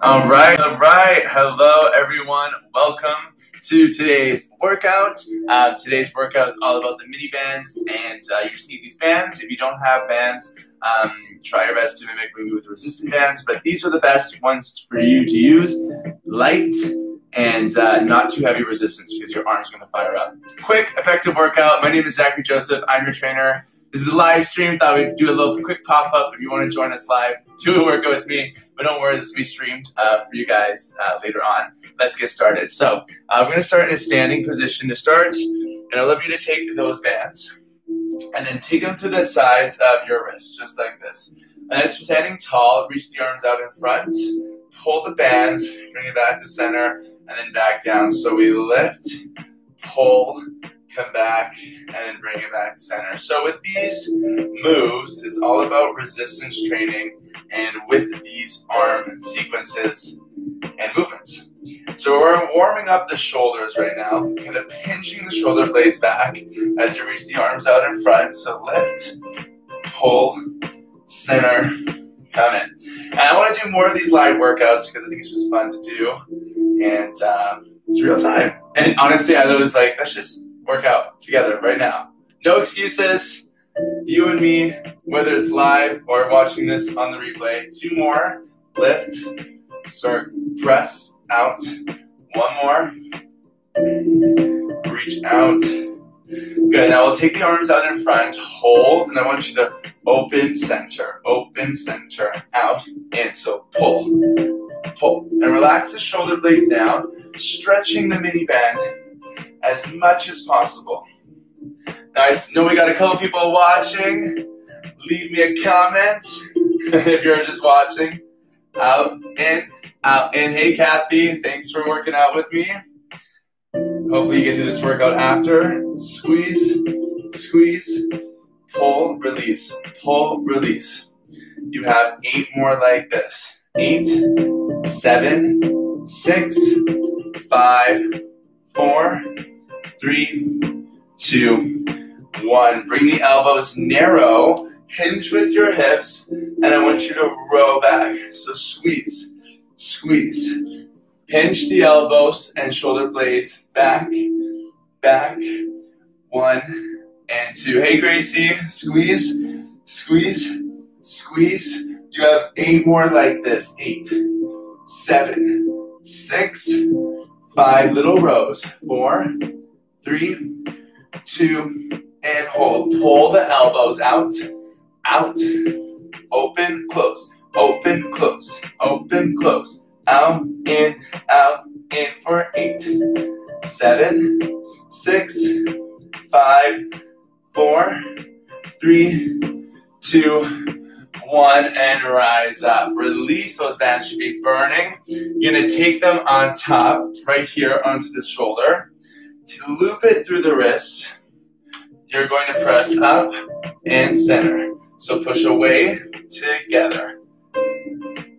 All right. Hello, everyone. Welcome to today's workout. Today's workout is all about the mini bands, and you just need these bands. If you don't have bands, try your best to mimic maybe with resistant bands, but these are the best ones for you to use. Light and not too heavy resistance because your arm's going to fire up. Quick, effective workout. My name is Zachary Joseph. I'm your trainer. This is a live stream. Thought we'd do a little quick pop-up. If you want to join us live, do a workout with me. But don't worry, this will be streamed for you guys later on. Let's get started. So we're going to start in a standing position to start. And I'd love you to take those bands and then take them to the sides of your wrists, just like this. And as you're standing tall, reach the arms out in front. Pull the bands, bring it back to center, and then back down. So we lift, pull, come back, and then bring it back to center. So with these moves, it's all about resistance training and with these arm sequences and movements. So we're warming up the shoulders right now, kind of pinching the shoulder blades back as you reach the arms out in front. So lift, pull, center, come in. And I want to do more of these live workouts because I think it's just fun to do, and it's real time. And honestly, I was like, let's just work out together right now. No excuses, you and me, whether it's live or watching this on the replay. Two more, lift, start, press, out. One more, reach out. Good, now we'll take the arms out in front, hold, and I want you to open, center, out, in. So pull, pull, and relax the shoulder blades down, stretching the mini band as much as possible. Nice, know we got a couple people watching. Leave me a comment if you're just watching. Out, in, out, in. Hey, Kathy, thanks for working out with me. Hopefully you get to this workout after. Squeeze, squeeze, pull, release, pull, release. You have 8 more like this. 8, 7, 6, 5, 4, 3, 2, 1. Bring the elbows narrow, hinge with your hips, and I want you to row back. So squeeze, squeeze. Pinch the elbows and shoulder blades back, back, 1 and 2. Hey, Gracie, squeeze, squeeze, squeeze. You have 8 more like this. 8, 7, 6, 5. Little rows. 4, 3, 2, and hold. Pull the elbows out, out, open, close, open, close, open, close. Out, in for 8, 7, 6, 5, 4, 3, 2, 1, and rise up. Release those bands, should be burning. You're gonna take them on top, right here onto the shoulder. To loop it through the wrist, you're going to press up and center. So push away together.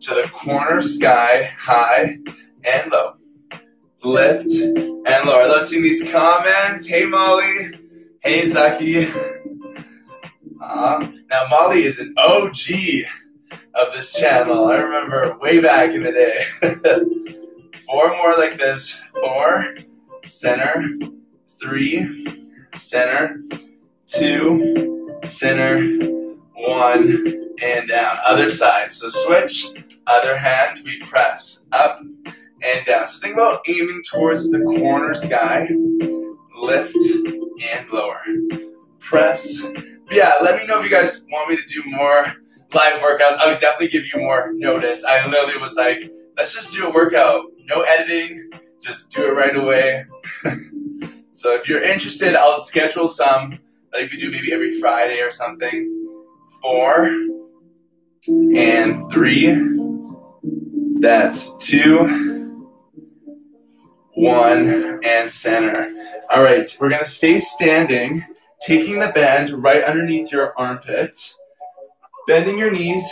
To the corner, sky, high, and low. Lift and lower. I love seeing these comments. Hey, Molly. Hey, Zaki. Now, Molly is an OG of this channel. I remember way back in the day. 4 more like this. 4, center, 3, center, 2, center, 1, and down. Other side. So switch. Other hand, we press up and down. So think about aiming towards the corner sky, lift and lower, press. But yeah, let me know if you guys want me to do more live workouts. I would definitely give you more notice. I literally was like, let's just do a workout, no editing, just do it right away. So if you're interested, I'll schedule some, like we do maybe every Friday or something. 4 and 3. That's 2, 1, and center. All right, we're gonna stay standing, taking the band right underneath your armpit, bending your knees,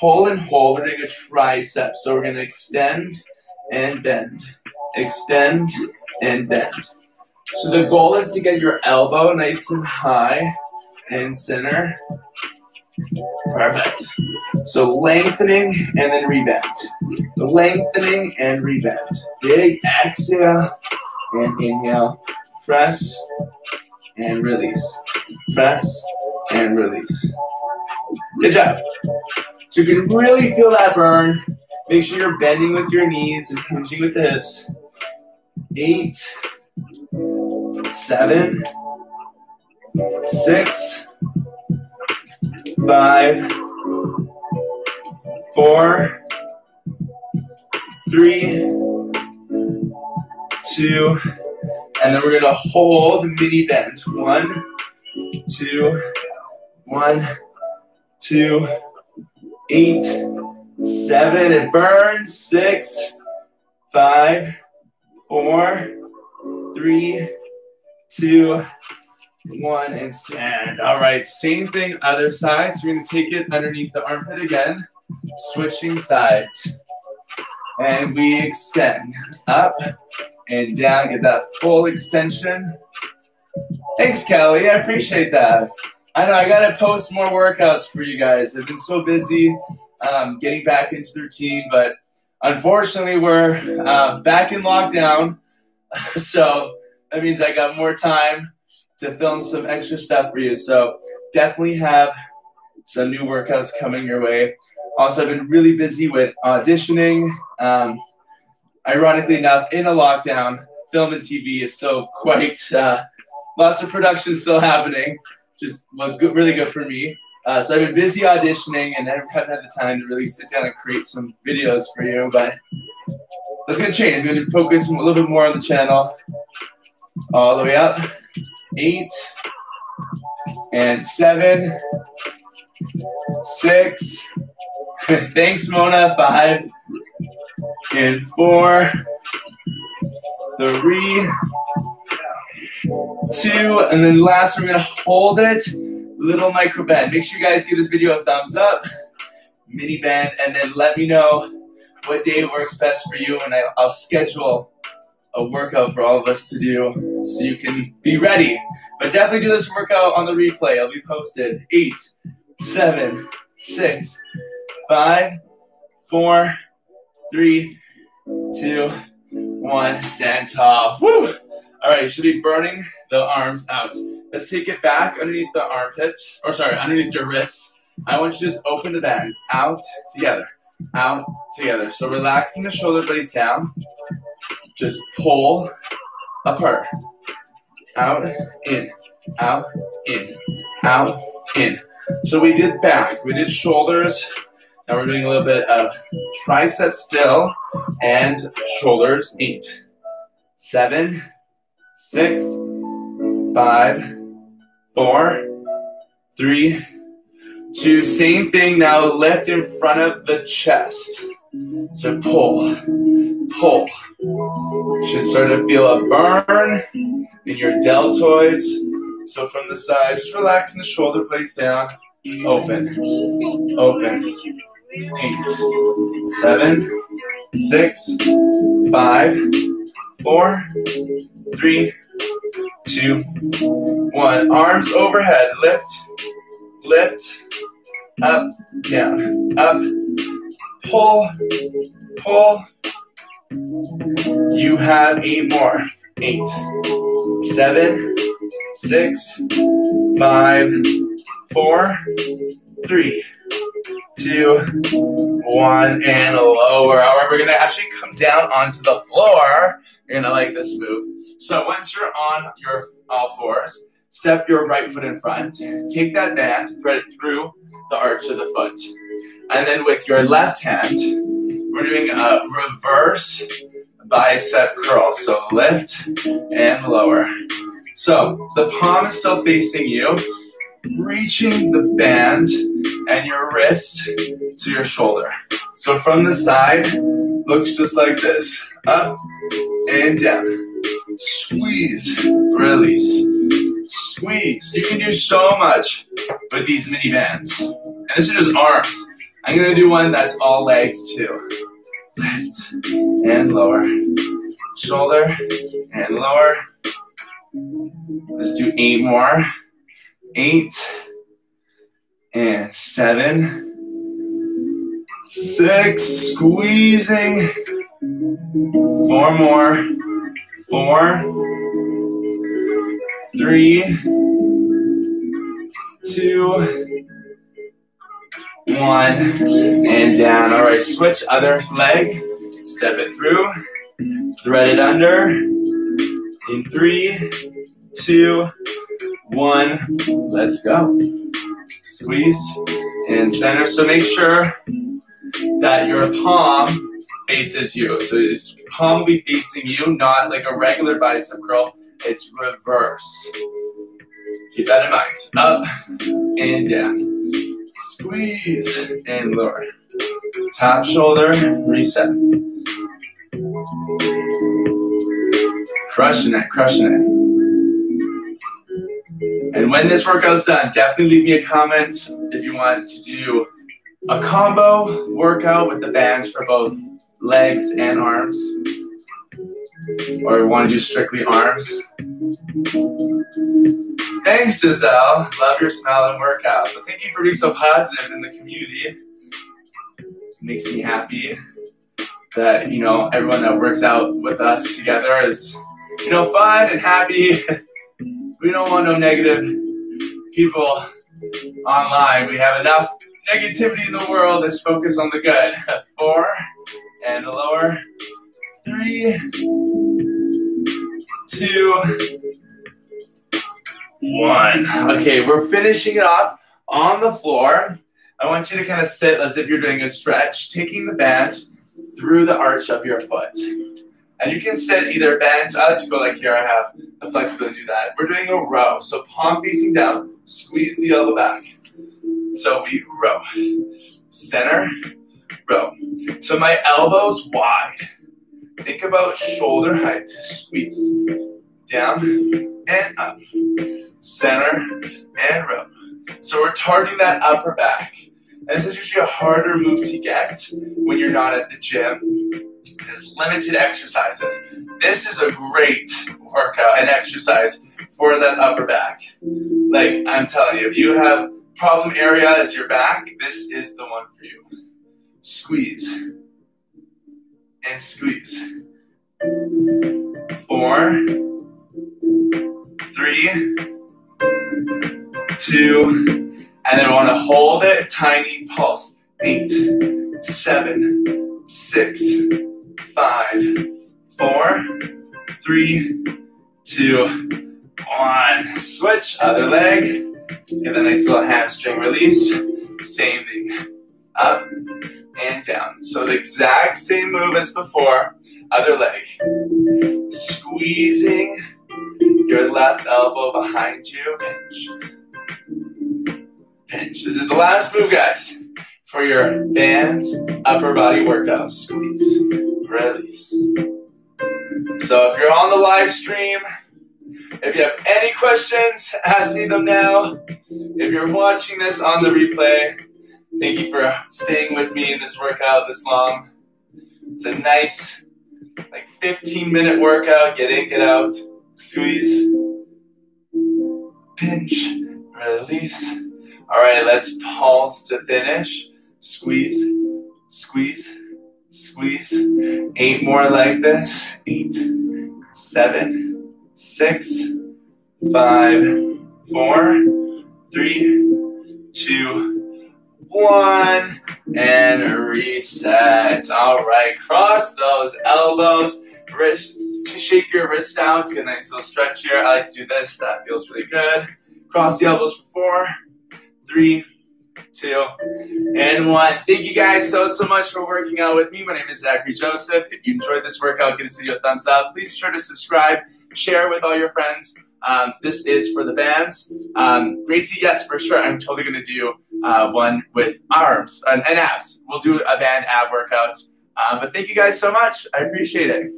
pull and hold. We're doing a tricep, so we're gonna extend and bend, extend and bend. So the goal is to get your elbow nice and high and center, Perfect. So lengthening and then rebend. Lengthening and rebend. Big exhale and inhale. Press and release. Press and release. Good job. So you can really feel that burn. Make sure you're bending with your knees and hinging with the hips. 8, 7, 6, 5, 4, 3, 2, and then we're gonna hold the mini bend. 1, 2, 1, 2, 8, 7, and burn. 6, 5, 4, 3, 2, 1, and stand. All right, same thing, other side. So we're gonna take it underneath the armpit again, switching sides. And we extend up and down, get that full extension. Thanks, Kelly, I appreciate that. I know I gotta post more workouts for you guys. I've been so busy getting back into the routine, but unfortunately we're back in lockdown. So that means I got more time to film some extra stuff for you. So definitely have some new workouts coming your way. Also, I've been really busy with auditioning. Ironically enough, in a lockdown, film and TV is still quite, lots of production still happening, which is really good for me. So I've been busy auditioning and I haven't had the time to really sit down and create some videos for you, but that's gonna change. We're gonna focus a little bit more on the channel. All the way up, 8, 7, 6, thanks Mona, 5, 4, 3, 2, and then last we're gonna hold it, little micro bend. Make sure you guys give this video a thumbs up, mini bend, and then let me know what day works best for you and I'll schedule a workout for all of us to do so you can be ready. But definitely do this workout on the replay. It'll be posted. 8, 7, 6, 5, 4, 3, 2, 1. Stand tall. Woo! All right, you should be burning the arms out. Let's take it back underneath the armpits, or sorry, underneath your wrists. I want you to just open the bands. Out, together. Out, together. So relaxing the shoulder blades down. Just pull apart, out, in, out, in, out, in. So we did back, we did shoulders, now we're doing a little bit of triceps still, and shoulders. 8, 7, 6, 5, 4, 3, 2. Same thing, now lift in front of the chest. So pull, pull. Should start to feel a burn in your deltoids. So from the side, just relaxing the shoulder blades down. Open, open. 8, 7, 6, 5, 4, 3, 2, 1. Arms overhead, lift, lift, up, down, up. Pull, pull. You have 8 more. 8, 7, 6, 5, 4, 3, 2, 1, and lower. All right, we're gonna actually come down onto the floor. You're gonna like this move. So once you're on your all fours, step your right foot in front. Take that band, thread it through the arch of the foot. And then with your left hand, we're doing a reverse bicep curl. So lift and lower. So the palm is still facing you, reaching the band and your wrist to your shoulder. So from the side, looks just like this. Up and down. Squeeze, release, squeeze. You can do so much with these mini bands. And this is just arms. I'm gonna do one that's all legs too. Lift and lower. Shoulder and lower. Let's do 8 more. 8 and 7, 6, squeezing, 4 more, 4, 3, 2, 1, and down. All right, switch other leg, step it through, thread it under, in 3, 2, 1, let's go. Squeeze and center. So make sure that your palm faces you. So this palm will be facing you, not like a regular bicep curl. It's reverse. Keep that in mind. Up and down. Squeeze and lower. Top shoulder, reset. Crushing it, crushing it. And when this workout's done, definitely leave me a comment if you want to do a combo workout with the bands for both legs and arms, or you want to do strictly arms. Thanks, Giselle. Love your smile and workout. So thank you for being so positive in the community. It makes me happy that, you know, everyone that works out with us together is, you know, fun and happy. We don't want no negative people online. We have enough negativity in the world. Let's focus on the good. 4 and lower. 3, 2, 1. Okay, we're finishing it off on the floor. I want you to kind of sit as if you're doing a stretch, taking the band through the arch of your foot. And you can sit either bent. I like to go like here. I have the flexibility to do that. We're doing a row. So palm facing down. Squeeze the elbow back. So we row. Center. Row. So my elbow's wide. Think about shoulder height. Squeeze. Down and up. Center and row. So we're targeting that upper back. And this is usually a harder move to get when you're not at the gym. There's limited exercises. This is a great workout and exercise for that upper back. Like I'm telling you, if you have problem area as your back, this is the one for you. Squeeze and squeeze. 4, 3, 2, and then I want to hold it. Tiny pulse. 8, 7, 6, 5, 4, 3, 2, 1. Switch, other leg. Get a nice little hamstring release. Same thing. Up and down. So the exact same move as before. Other leg. Squeezing your left elbow behind you. Pinch. Pinch. This is the last move, guys. For your bands, upper body workout, squeeze, release. So if you're on the live stream, if you have any questions, ask me them now. If you're watching this on the replay, thank you for staying with me in this workout this long. It's a nice, like 15-minute workout. Get in, get out, squeeze, pinch, release. All right, let's pulse to finish. Squeeze, squeeze, squeeze. 8 more like this. 8, 7, 6, 5, 4, 3, 2, 1, and reset. All right, cross those elbows, wrists, shake your wrists out. Get a nice little stretch here. I like to do this, that feels really good. Cross the elbows for 4, 3, 2, and 1. Thank you guys so much for working out with me. My name is Zachary Joseph. If you enjoyed this workout, give this video a thumbs up. Please be sure to subscribe, share with all your friends. This is for the bands. Gracie, yes, for sure. I'm totally going to do one with arms and abs. We'll do a band ab workout. But thank you guys so much. I appreciate it.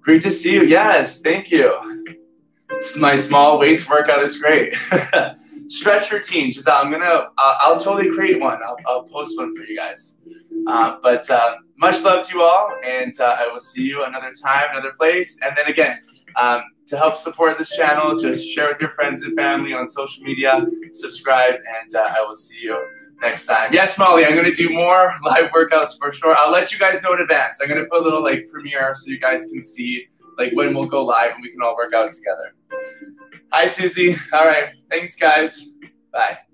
Great to see you. Yes, thank you. My small waist workout is great. Stretch routine, Giselle. I'll totally create one. I'll post one for you guys. Much love to you all, and I will see you another time, another place. And then again, To help support this channel, just share with your friends and family on social media, subscribe, and I will see you next time. Yes, Molly, I'm going to do more live workouts for sure. I'll let you guys know in advance. I'm going to put a little like premiere so you guys can see like when we'll go live and we can all work out together. Hi, Susie. All right. Thanks, guys. Bye.